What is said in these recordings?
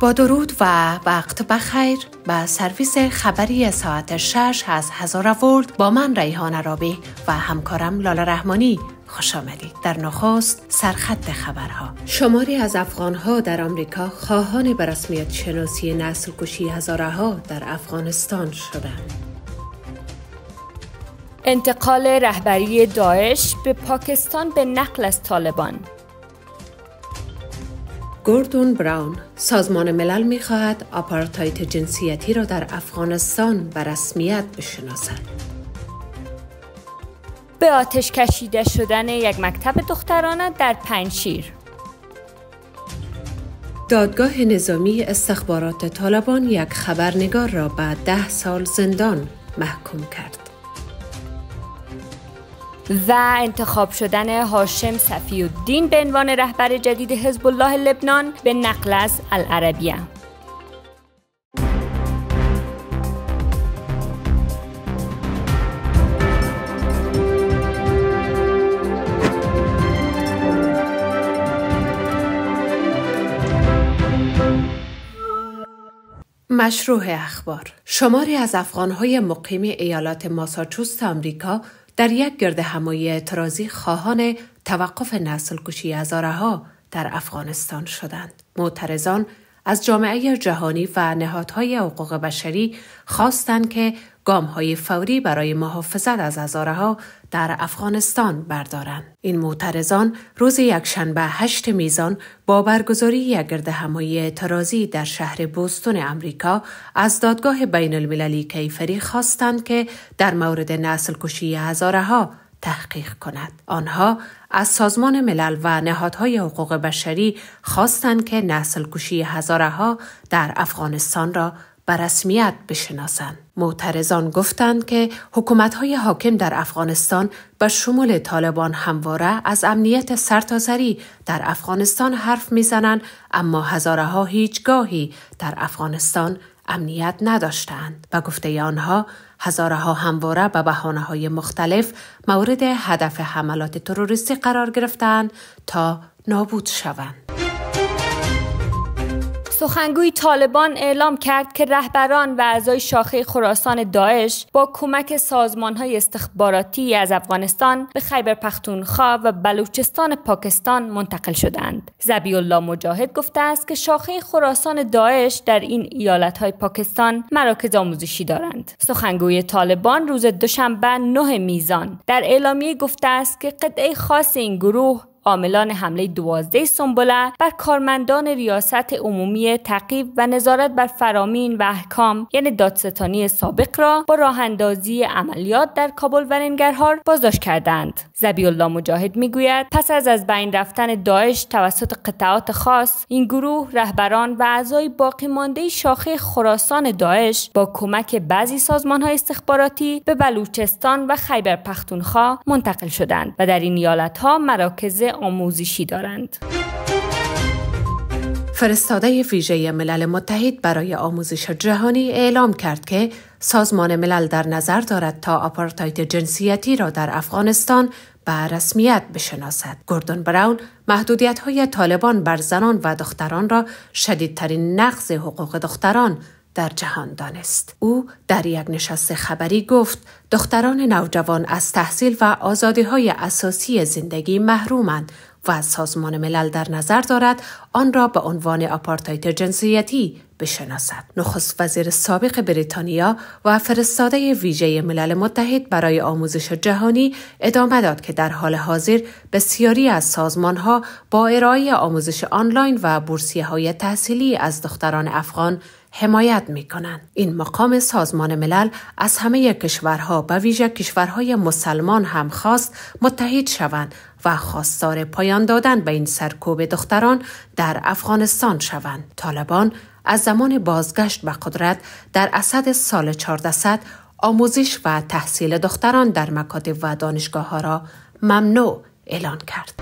با درود و وقت بخیر به سرویس خبری ساعت 6 از هزاره ورلد با من ریحان عرابی و همکارم لاله رحمانی خوش آمدید. در نخست سرخط خبرها: شماری از افغانها در آمریکا خواهان به رسمیت شناسی نسل کشی هزاره‌ها در افغانستان شدند. انتقال رهبری داعش به پاکستان به نقل از طالبان. گوردون براون: سازمان ملل می‌خواهد آپارتاید جنسیتی را در افغانستان به رسمیت بشناسد. به آتش کشیده شدن یک مکتب دخترانه در پنجشیر. دادگاه نظامی استخبارات طالبان یک خبرنگار را به 10 سال زندان محکوم کرد. و انتخاب شدن هاشم صفی‌الدین به عنوان رهبر جدید حزب الله لبنان به نقل از العربیه. مشروح اخبار: شماری از افغان‌های مقیم ایالات ماساچوست آمریکا در یک گردهمایی اعتراضی خواهان توقف نسل‌کشی هزاره‌ها در افغانستان شدند. معترضان از جامعه جهانی و نهادهای حقوق بشری خواستند که گام‌های فوری برای محافظت از هزاره‌ها در افغانستان بردارند. این معترضان روز یکشنبه 8 میزان با برگزاری یک گردهمایی اعتراضی در شهر بوستون آمریکا از دادگاه بین المللی کیفری خواستند که در مورد نسل‌کشی هزاره‌ها تحقیق کند. آنها از سازمان ملل و نهادهای حقوق بشری خواستند که نسل‌کشی هزاره‌ها در افغانستان را به رسمیت بشناسند. معترضان گفتند که حکومت‌های حاکم در افغانستان به شمول طالبان همواره از امنیت سرتاسری در افغانستان حرف می‌زنند، اما هزاره‌ها هیچگاهی در افغانستان امنیت نداشتند. به گفته آنها هزاره‌ها همواره به بهانه‌های مختلف مورد هدف حملات تروریستی قرار گرفتند تا نابود شوند. سخنگوی طالبان اعلام کرد که رهبران و اعضای شاخه خراسان داعش با کمک سازمان‌های استخباراتی از افغانستان به خیبر پختونخوا و بلوچستان پاکستان منتقل شدند. ذبیح‌الله مجاهد گفته است که شاخه خراسان داعش در این ایالت‌های پاکستان مراکز آموزشی دارند. سخنگوی طالبان روز دوشنبه 9 میزان در اعلامیه گفته است که قطعه خاص این گروه عاملان حمله 12 سنبله بر کارمندان ریاست عمومی تعقیب و نظارت بر فرامین و احکام یعنی دادستانی سابق را با راهاندازی عملیات در کابل و ننگرهار بازداشت کردند. ذبیح‌الله مجاهد میگوید پس از بین رفتن داعش توسط قطعات خاص، این گروه رهبران و اعضای باقی مانده شاخه خراسان داعش با کمک بعضی سازمان‌های استخباراتی به بلوچستان و خیبر پختونخوا منتقل شدند و در این ایالت‌ها مراکز آموزشی دارند. فرستاده ویژه ملل متحد برای آموزش جهانی اعلام کرد که سازمان ملل در نظر دارد تا آپارتاید جنسیتی را در افغانستان به رسمیت بشناسد. گوردون براون محدودیت‌های طالبان بر زنان و دختران را شدیدترین نقض حقوق دختران در جهان دانست. او در یک نشست خبری گفت دختران نوجوان از تحصیل و آزادی‌های اساسی زندگی محرومند و سازمان ملل در نظر دارد آن را به عنوان آپارتاید جنسیتی بشناسد. نخست وزیر سابق بریتانیا و فرستاده ویژه ملل متحد برای آموزش جهانی ادامه داد که در حال حاضر بسیاری از سازمان‌ها با ارائه آموزش آنلاین و بورسیه‌های تحصیلی از دختران افغان حمایت می‌کنند. این مقام سازمان ملل از همه کشورها به ویژه کشورهای مسلمان هم خواست متحد شوند و خواستار پایان دادن به این سرکوب دختران در افغانستان شوند. طالبان از زمان بازگشت به قدرت در اسد سال 1400 آموزش و تحصیل دختران در مکاتب و دانشگاه‌ها را ممنوع اعلان کرد.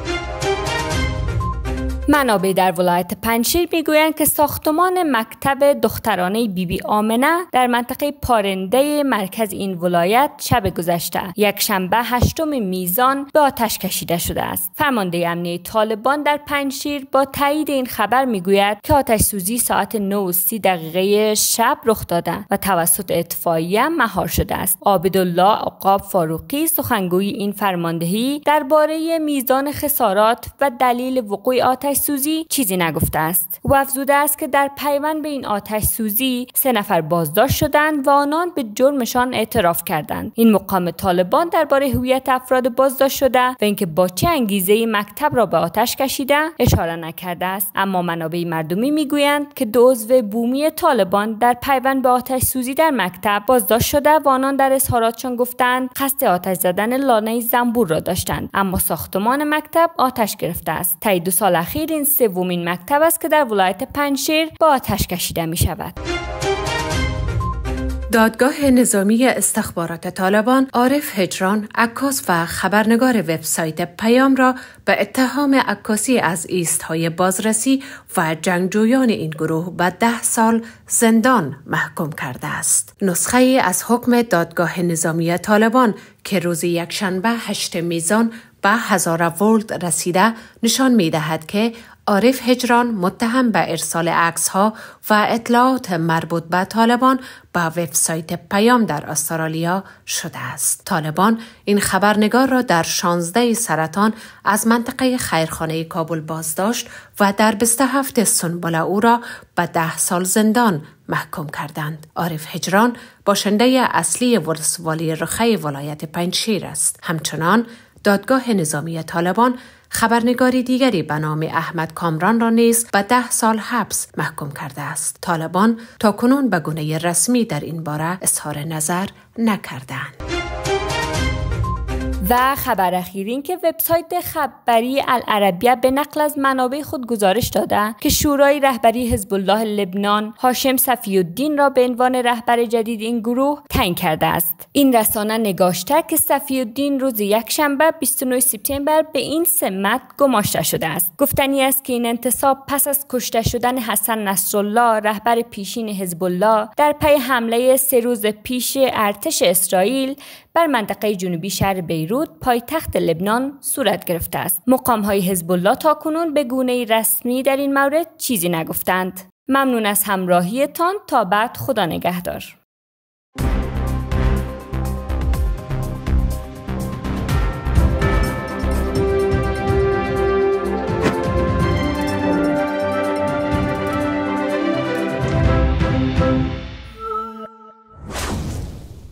منابع در ولایت پنجشیر میگویند که ساختمان مکتب دخترانه بیبی آمنه در منطقه پارنده مرکز این ولایت شب گذشته یکشنبه 8 میزان به آتش کشیده شده است. فرمانده امنیه طالبان در پنجشیر با تایید این خبر میگوید که آتش سوزی ساعت 9:30 شب رخ داده و توسط اطفایه مهار شده است. عابدالله عقاب فاروقی سخنگوی این فرماندهی درباره میزان خسارات و دلیل وقوع آتش سوزی چیزی نگفته است و افزوده است که در پیوند به این آتش سوزی 3 نفر بازداشت شدند و آنان به جرمشان اعتراف کردند. این مقام طالبان درباره هویت افراد بازداشت شده و اینکه با چه انگیزه مکتب را به آتش کشیده اشاره نکرده است، اما منابع مردمی میگویند که 2 عضو بومی طالبان در پیوند به آتش سوزی در مکتب بازداشت شده و آنان در اظهاراتشان گفتند قصد آتش زدن لانه زنبور را داشتند، اما ساختمان مکتب آتش گرفته است. طی 2 سال اخیر این 3مین مکتب است که در ولایت پنجشیر با آتش کشیده می شود. دادگاه نظامی استخبارات طالبان عارف هجران، عکاس و خبرنگار وبسایت پیام را به اتهام عکاسی از ایستهای بازرسی و جنگجویان این گروه به 10 سال زندان محکوم کرده است. نسخه از حکم دادگاه نظامی طالبان که روز یکشنبه 8 میزان به هزاره ورلد رسیده نشان می دهد که عارف هجران متهم به ارسال عکس‌ها و اطلاعات مربوط به طالبان با وبسایت پیام در استرالیا شده است. طالبان این خبرنگار را در 16 سرطان از منطقه خیرخانه کابل بازداشت و در 27 سنبله او را به 10 سال زندان محکوم کردند. عارف هجران باشنده اصلی ولسوالی رخه ولایت پنجشیر است. همچنان دادگاه نظامی طالبان خبرنگاری دیگری به نام احمد کامران را نیز به 10 سال حبس محکوم کرده است. طالبان تاکنون به گونه رسمی در این باره اظهار نظر نکردند. و خبر اخیر این که وبسایت خبری العربیه به نقل از منابع خود گزارش داده که شورای رهبری حزب الله لبنان هاشم صفی الدین را به عنوان رهبر جدید این گروه تعیین کرده است. این رسانه نگاشته که صفی الدین روز یکشنبه 29 سپتامبر به این سمت گماشته شده است. گفتنی است که این انتصاب پس از کشته شدن حسن نصرالله رهبر پیشین حزب الله در پی حمله 3 روز پیش ارتش اسرائیل بر منطقه جنوبی شهر بیروت پایتخت لبنان صورت گرفته است. مقام‌های حزب الله تاکنون به گونه رسمی در این مورد چیزی نگفتند. ممنون از همراهیتان. تا بعد، خدا نگهدار.